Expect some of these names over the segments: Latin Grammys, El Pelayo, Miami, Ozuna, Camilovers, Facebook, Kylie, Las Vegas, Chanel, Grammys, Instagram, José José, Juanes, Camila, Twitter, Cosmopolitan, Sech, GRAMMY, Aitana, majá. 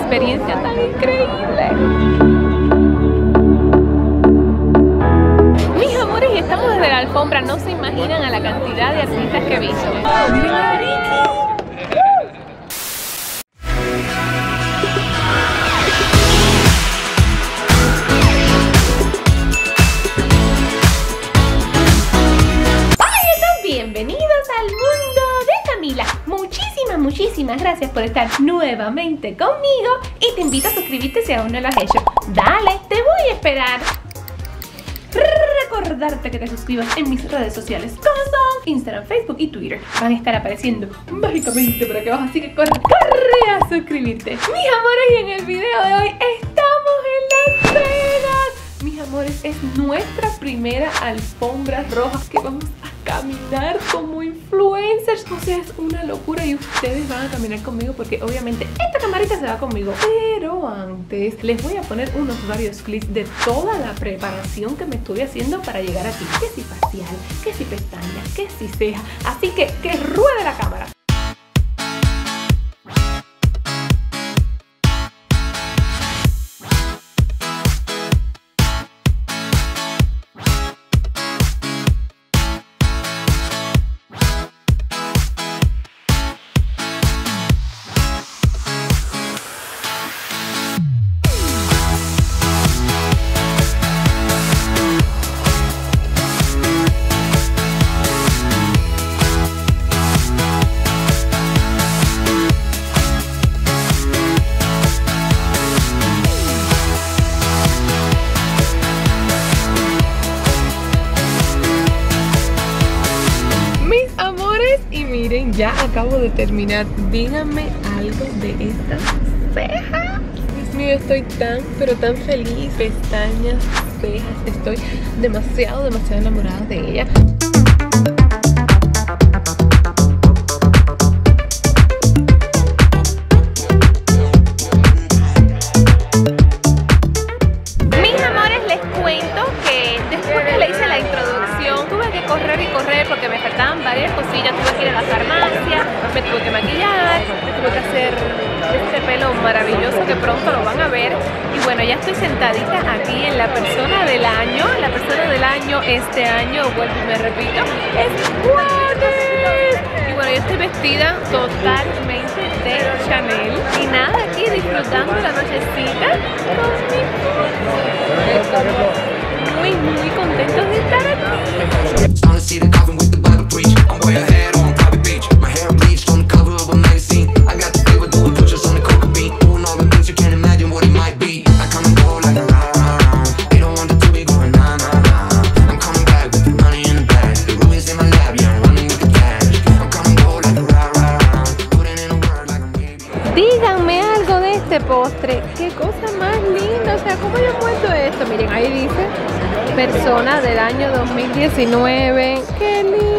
experiencia tan increíble. Mis amores, y estamos desde la alfombra, no se imaginan a la cantidad de artistas que he visto. Muchísimas gracias por estar nuevamente conmigo y te invito a suscribirte si aún no lo has hecho. Dale, te voy a esperar. Recordarte que te suscribas en mis redes sociales como son Instagram, Facebook y Twitter. Van a estar apareciendo mágicamente por acá abajo, así que corre, corre a suscribirte. Mis amores, y en el video de hoy estamos en Las Vegas. Mis amores, es nuestra primera alfombra roja que vamos a caminar como influencers. O sea, es una locura y ustedes van a caminar conmigo porque obviamente esta camarita se va conmigo. Pero antes les voy a poner unos varios clips de toda la preparación que me estuve haciendo para llegar aquí. Que si facial, que si pestaña, que si ceja. Así que ruede la cámara. Ya acabo de terminar. Díganme algo de estas cejas. Dios mío, estoy tan, pero tan feliz. Pestañas, cejas, estoy demasiado, demasiado enamorada de ella. Mis amores, les cuento que después que le hice la introducción, tuve que correr y correr porque me faltaban varias cosillas. Tuve que ir a la farmacia, me tuve que maquillar, me tuve que hacer este pelo maravilloso que pronto lo van a ver. Y bueno, ya estoy sentadita aquí en la persona del año. La persona del año este año, vuelvo y me repito, es Juanes. Y bueno, yo estoy vestida totalmente de Chanel. Y nada, aquí disfrutando la nochecita con mi esposo. Muy, muy contentos de estar aquí. Postre, qué cosa más linda, o sea, ¿cómo yo encuentro esto? Miren, ahí dice persona del año 2019, qué lindo.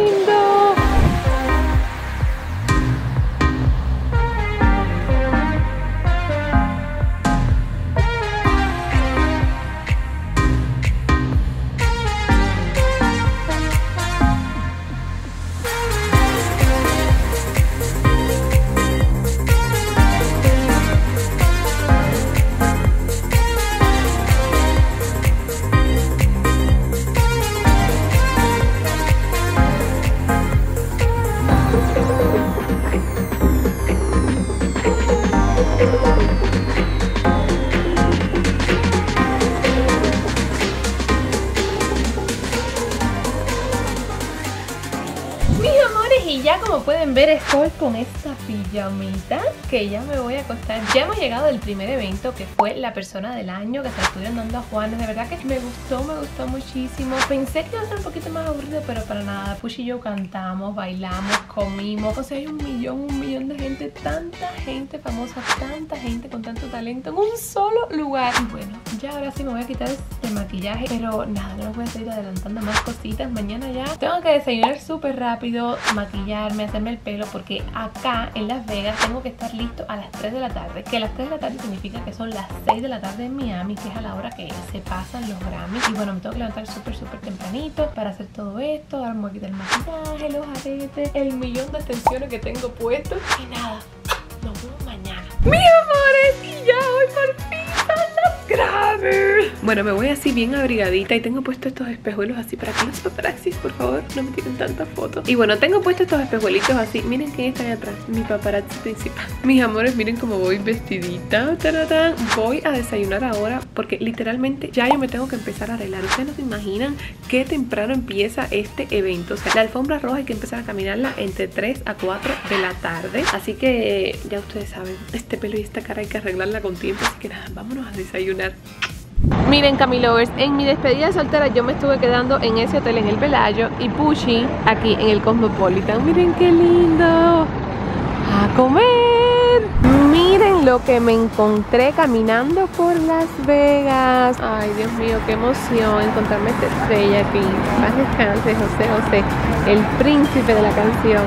Como pueden ver, estoy con esta pijamita que ya me voy a acostar. Ya hemos llegado al primer evento que fue la persona del año que se estuvieron dando a Juanes. De verdad que me gustó muchísimo. Pensé que iba a ser un poquito más aburrido, pero para nada. Push y yo cantamos, bailamos, comimos. O sea, hay un millón de gente, tanta gente famosa, tanta gente con tanto talento en un solo lugar. Y bueno, ya ahora sí me voy a quitar este maquillaje, pero nada, no los voy a seguir adelantando más cositas. Mañana ya tengo que desayunar súper rápido, maquillarme, hacerme el pelo, porque acá en Las Vegas tengo que estar listo a las 3 de la tarde, que las 3 de la tarde significa que son las 6 de la tarde en Miami, que es a la hora que se pasan los Grammys. Y bueno, me tengo que levantar súper tempranito para hacer todo esto. Ahora me voy a quitar el maquillaje, los aretes, el millón de extensiones que tengo puestos y nada, nos vemos mañana. ¡Mis amores! Y ya por fin son los Grammys. Bueno, me voy así bien abrigadita y tengo puesto estos espejuelos así para que los paparazzis, por favor, no me tiren tantas fotos. Y bueno, tengo puesto estos espejuelitos así. Miren quién está ahí atrás, mi paparazzi principal. Mis amores, miren cómo voy vestidita. ¡Tararán! Voy a desayunar ahora porque literalmente ya yo me tengo que empezar a arreglar. Ustedes no se imaginan qué temprano empieza este evento. O sea, la alfombra roja hay que empezar a caminarla entre 3 a 4 de la tarde. Así que ya ustedes saben, este pelo y esta cara hay que arreglarla con tiempo. Así que nada, vámonos a desayunar. Miren, Camilovers, en mi despedida soltera yo me estuve quedando en ese hotel en El Pelayo y Pushi aquí en el Cosmopolitan. Miren qué lindo. A comer. Miren lo que me encontré caminando por Las Vegas. Ay, Dios mío, qué emoción encontrarme esta estrella aquí. Paz descanse, José José, el príncipe de la canción.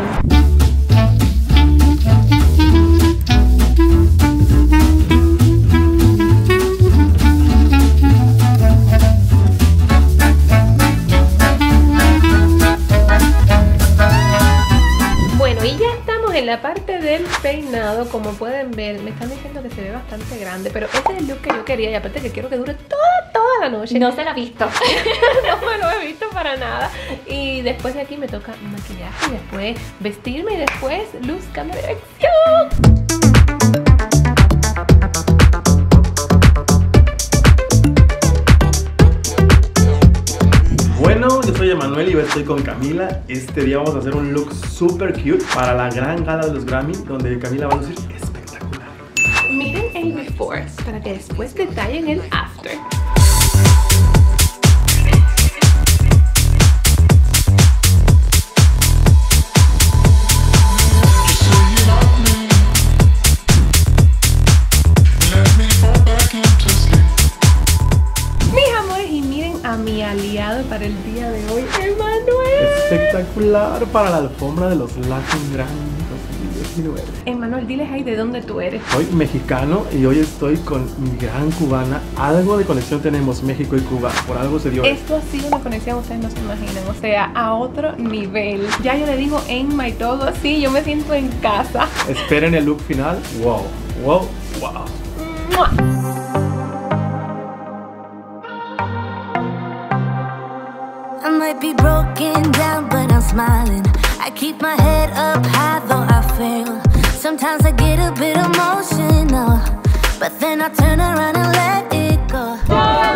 La parte del peinado, como pueden ver, me están diciendo que se ve bastante grande, pero este es el look que yo quería y aparte que quiero que dure toda la noche. No se lo he visto. No me lo he visto para nada. Y después de aquí me toca maquillaje, y después vestirme y después luz, cámara de acción. Bueno, yo soy Emanuel y estoy con Camila. Este día vamos a hacer un look super cute para la gran gala de los Grammy, donde Camila va a lucir espectacular. Miren el before para que después detallen el after. Para el día de hoy, Emanuel. Espectacular para la alfombra de los Latin Grammys 2019. Emanuel, diles ahí de dónde tú eres. Soy mexicano y hoy estoy con mi gran cubana. Algo de conexión tenemos México y Cuba, por algo se dio. Esto ha sido una conexión, ustedes no se imaginan, o sea, a otro nivel. Ya yo le digo Emma y todo así, yo me siento en casa. Esperen el look final. Wow, wow, wow. ¡Mua! Be broken down, but I'm smiling. I keep my head up high, though I fail. Sometimes I get a bit emotional, but then I turn around and let it go. Yeah,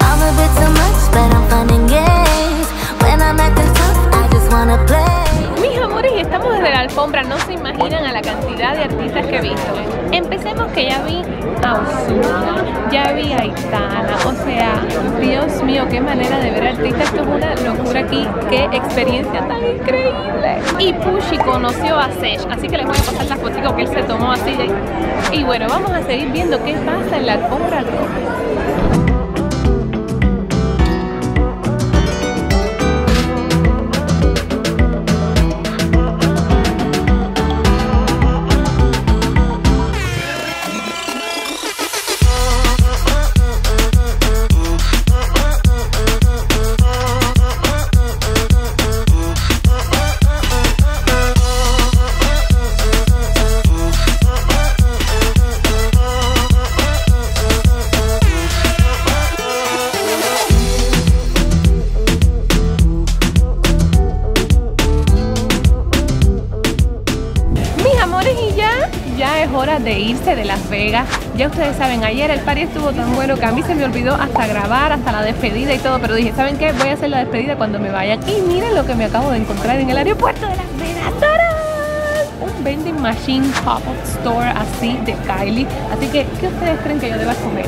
I'm a bit too much, but I'm finding games. When I'm acting tough, I just wanna play. Mis amores, estamos desde la alfombra. No se imaginan a la cantidad de artistas que he visto. Empecemos que ya vi a Ozuna, ya vi a Aitana, o sea, Dios mío, qué manera de ver artistas, esto es una locura aquí, qué experiencia tan increíble. Y Pushy conoció a Sech, así que les voy a pasar las fotos que él se tomó así de ahí. Y bueno, vamos a seguir viendo qué pasa en la alfombra roja. De irse de Las Vegas. Ya ustedes saben, ayer el party estuvo tan bueno que a mí se me olvidó hasta grabar, hasta la despedida y todo, pero dije, ¿saben qué? Voy a hacer la despedida cuando me vayan. Y miren lo que me acabo de encontrar en el aeropuerto de Las Vegas. ¡Tarán! Un vending machine pop-up store así de Kylie. Así que, ¿qué ustedes creen que yo deba comer?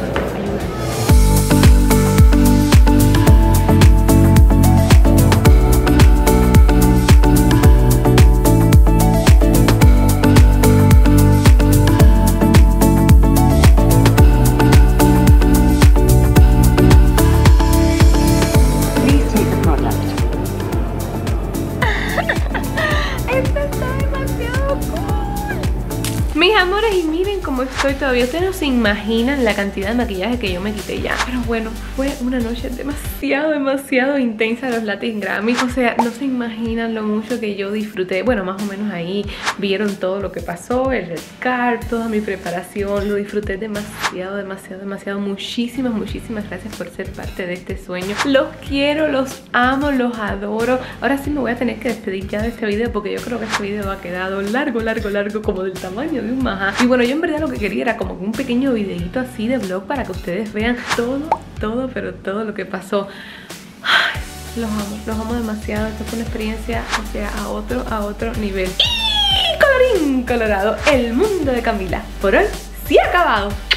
Mis amores, y miren cómo estoy todavía. Ustedes no se imaginan la cantidad de maquillaje que yo me quité ya. Pero bueno, fue una noche demasiado, demasiado intensa los Latin Grammys. O sea, no se imaginan lo mucho que yo disfruté. Bueno, más o menos ahí vieron todo lo que pasó, el red carpet, toda mi preparación. Lo disfruté demasiado, demasiado, demasiado. Muchísimas, muchísimas gracias por ser parte de este sueño. Los quiero, los amo, los adoro. Ahora sí me voy a tener que despedir ya de este video, porque yo creo que este video ha quedado largo, largo, largo, como del tamaño de un majá. Y bueno, yo en verdad lo que quería era como un pequeño videito así de vlog para que ustedes vean todo, todo, pero todo lo que pasó. Ay, los amo demasiado. Esto fue una experiencia, o sea, a otro nivel. Y colorín colorado, el mundo de Camila por hoy sí ha acabado.